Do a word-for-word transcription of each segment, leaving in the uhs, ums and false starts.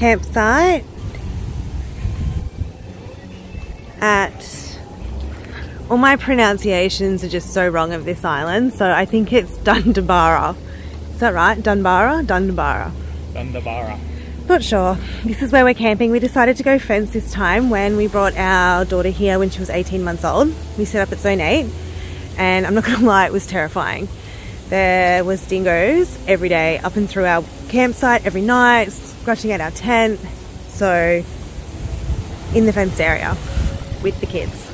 campsite at, all my pronunciations are just so wrong of this island, so I think it's Dundubara. Is that right? Dundubara? Dundubara. Dundubara. Not sure. This is where we're camping. We decided to go friends this time when we brought our daughter here when she was eighteen months old. We set up at Zone Eight, and I'm not gonna lie, it was terrifying. There was dingoes every day up and through our campsite every night, scratching at our tent, so in the fenced area with the kids.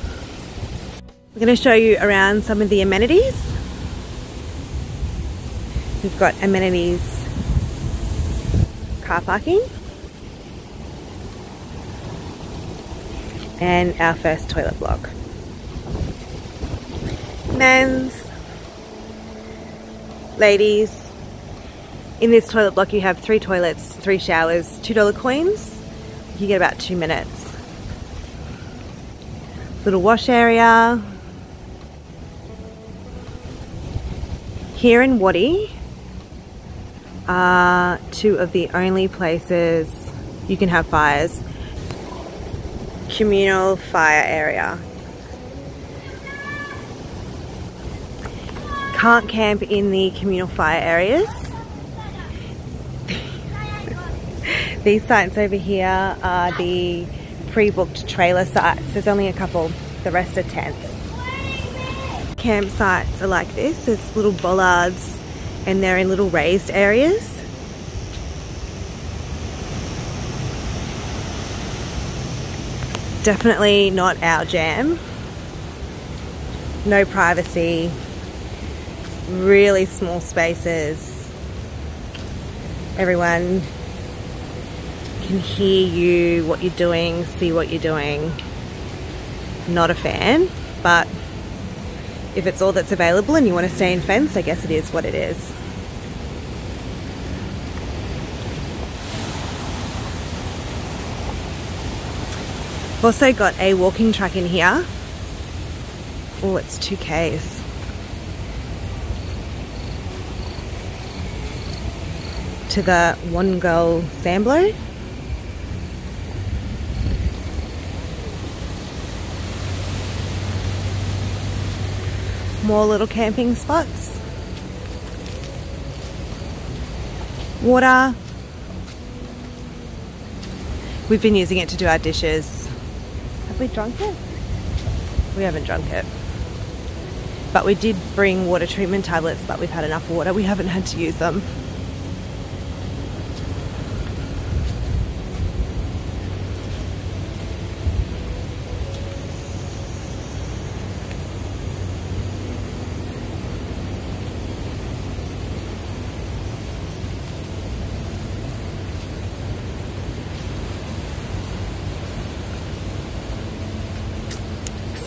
We're going to show you around some of the amenities. We've got amenities, car parking, and our first toilet block. Men's, ladies. In this toilet block you have three toilets, three showers, two dollar coins. You get about two minutes. Little wash area. Here in Wadi are two of the only places you can have fires. Communal fire area. Can't camp in the communal fire areas. These sites over here are the pre-booked trailer sites. There's only a couple, the rest are tents. Campsites are like this. There's little bollards and they're in little raised areas. Definitely not our jam. No privacy. Really small spaces. Everyone can hear you, what you're doing, see what you're doing. Not a fan, but if it's all that's available and you want to stay in fence, I guess it is what it is. I've also got a walking track in here. Oh, it's two Ks. To the Wanggoolba sandblow. More little camping spots. Water. We've been using it to do our dishes. Have we drunk it? We haven't drunk it. But we did bring water treatment tablets, but we've had enough water. We haven't had to use them.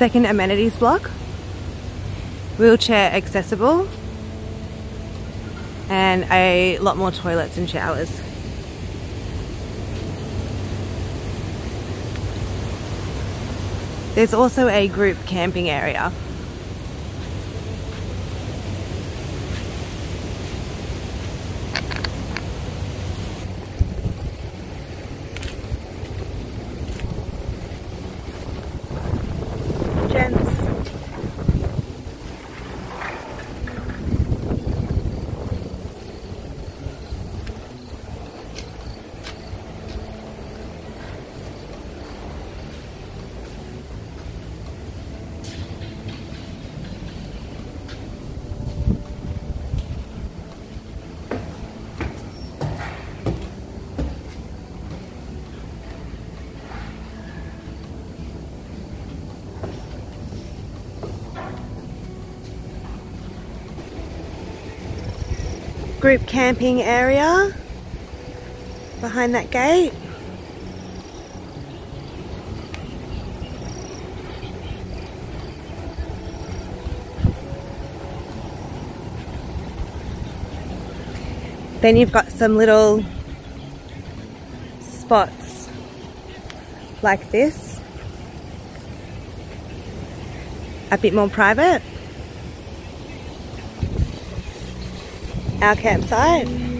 Second amenities block, wheelchair accessible, and a lot more toilets and showers. There's also a group camping area. Group camping area behind that gate. Then you've got some little spots like this, a bit more private. Our campsite.